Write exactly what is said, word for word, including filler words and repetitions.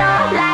your life.